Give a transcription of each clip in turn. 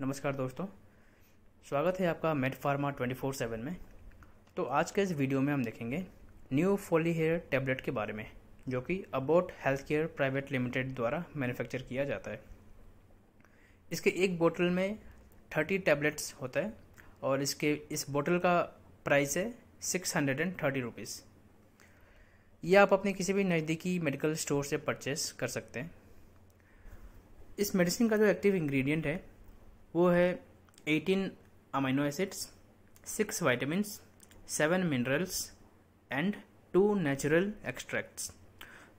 नमस्कार दोस्तों, स्वागत है आपका मेडफार्मा 24/7 में। तो आज के इस वीडियो में हम देखेंगे न्यू फॉलीहेयर टैबलेट के बारे में, जो कि about health care private limited द्वारा मैन्युफैक्चर किया जाता है। इसके एक बोतल में 30 टैबलेट्स होता है और इस बोतल का प्राइस है 630 रुपीज़। ये आप अपने किसी भी नज़दीकी मेडिकल स्टोर से परचेस कर सकते हैं। इस मेडिसिन का जो एक्टिव इंग्रेडिएंट है वो है 18 amino acids, 6 vitamins, 7 minerals and 2 natural extracts.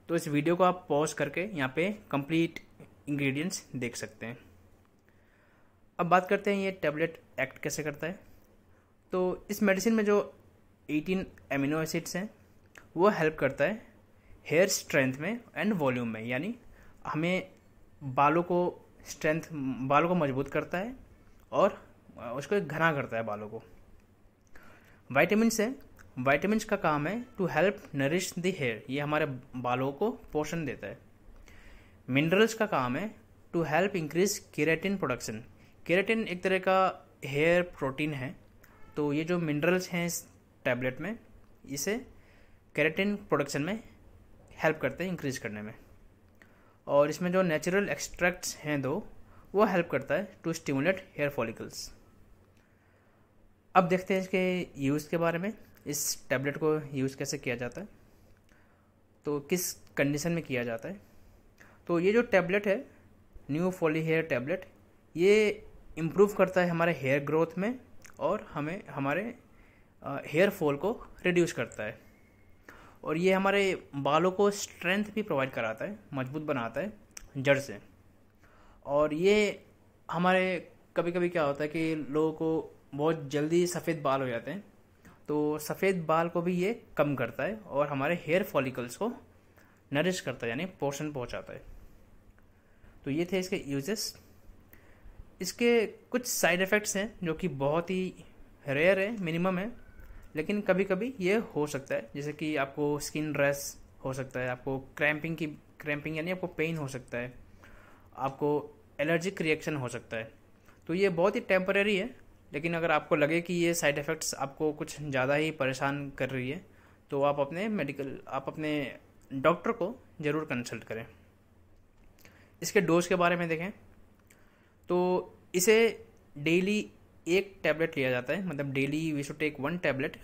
तो इस वीडियो को आप पॉज करके यहाँ पे कंप्लीट इंग्रेडिएंट्स देख सकते हैं। अब बात करते हैं ये टैबलेट एक्ट कैसे करता है। तो इस मेडिसिन में जो 18 अमीनो एसिड्स हैं वो हेल्प करता है हेयर स्ट्रेंथ में एंड वॉल्यूम में, यानी हमें बालों को मजबूत करता है और उसको घना करता है बालों को। विटामिन्स का काम है to help nourish the hair, ये हमारे बालों को पोषण देता है। मिनरल्स का काम है to help increase keratin production. Keratin एक तरह का हेयर प्रोटीन है, तो ये जो मिनरल्स हैं इस टैबलेट में इसे केराटिन प्रोडक्शन में हेल्प करते हैं इंक्रीज करने में। और इसमें जो नेचुरल एक्सट्रैक्ट्स हैं वो हेल्प करता है टू स्टिमुलेट हेयर फॉलिकल्स। अब देखते हैं इसके यूज़ के बारे में, इस टैबलेट को यूज़ कैसे किया जाता है, तो किस कंडीशन में किया जाता है। तो ये जो टैबलेट है न्यू फॉलीहेयर टैबलेट, ये इम्प्रूव करता है हमारे हेयर ग्रोथ में और हमें हमारे हेयर फॉल को रिड्यूस करता है, और ये हमारे बालों को स्ट्रेंथ भी प्रोवाइड कराता है, मजबूत बनाता है जड़ से। और ये हमारे कभी कभी क्या होता है कि लोगों को बहुत जल्दी सफ़ेद बाल हो जाते हैं, तो सफ़ेद बाल को भी ये कम करता है और हमारे हेयर फॉलिकल्स को नरिश करता है, यानी पोषण पहुंचाता है। तो ये थे इसके यूजेस। इसके कुछ साइड इफ़ेक्ट्स हैं जो कि बहुत ही रेयर है, मिनिमम है, लेकिन कभी कभी ये हो सकता है, जैसे कि आपको स्किन रैश हो सकता है, आपको क्रैम्पिंग यानी आपको पेन हो सकता है, आपको एलर्जिक रिएक्शन हो सकता है। तो ये बहुत ही टेम्परेरी है, लेकिन अगर आपको लगे कि ये साइड इफ़ेक्ट्स आपको कुछ ज़्यादा ही परेशान कर रही है तो आप अपने डॉक्टर को ज़रूर कंसल्ट करें। इसके डोज के बारे में देखें तो इसे डेली एक टैबलेट लिया जाता है, मतलब daily we should take 1 tablet,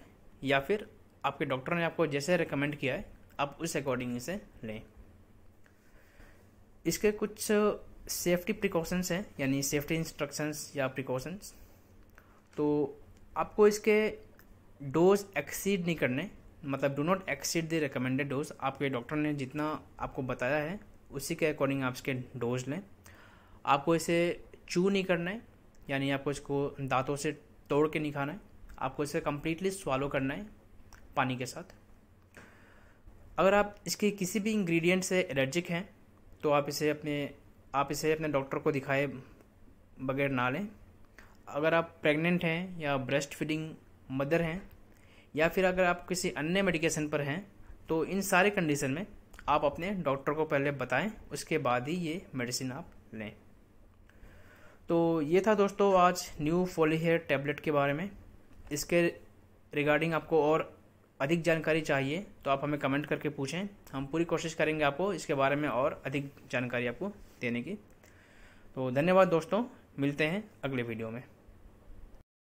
या फिर आपके डॉक्टर ने आपको जैसे रिकमेंड किया है आप उस अकॉर्डिंग इसे लें। इसके कुछ सेफ्टी प्रिकॉशंस हैं, यानी सेफ्टी इंस्ट्रक्शंस या प्रिकॉशंस। तो आपको इसके डोज एक्सीड नहीं करने, मतलब do not exceed the recommended dose. आपके डॉक्टर ने जितना आपको बताया है उसी के अकॉर्डिंग आप इसके डोज लें। आपको इसे चू नहीं करना है, यानी आपको इसको दांतों से तोड़ के नहीं खाना है, आपको इसे कम्प्लीटली स्वालो करना है पानी के साथ। अगर आप इसके किसी भी इंग्रेडिएंट से एलर्जिक हैं तो आप इसे अपने डॉक्टर को दिखाए बगैर ना लें। अगर आप प्रेग्नेंट हैं या ब्रेस्ट फीडिंग मदर हैं, या फिर अगर आप किसी अन्य मेडिकेशन पर हैं, तो इन सारे कंडीशन में आप अपने डॉक्टर को पहले बताएं, उसके बाद ही ये मेडिसिन आप लें। तो ये था दोस्तों आज न्यू फॉलीहेयर टैबलेट के बारे में। इसके रिगार्डिंग आपको और अधिक जानकारी चाहिए तो आप हमें कमेंट करके पूछें, हम पूरी कोशिश करेंगे आपको इसके बारे में और अधिक जानकारी आपको देने की। तो धन्यवाद दोस्तों, मिलते हैं अगले वीडियो में।